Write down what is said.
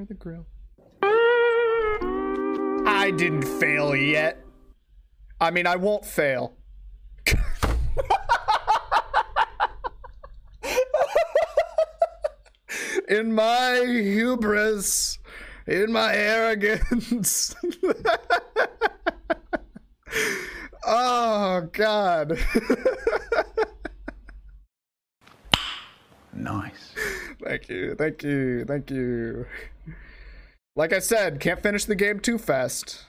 Or the grill. I didn't fail yet. I mean, I won't fail. In my hubris, in my arrogance. Oh, God. Nice. Thank you. Thank you. Thank you. Like I said, can't finish the game too fast.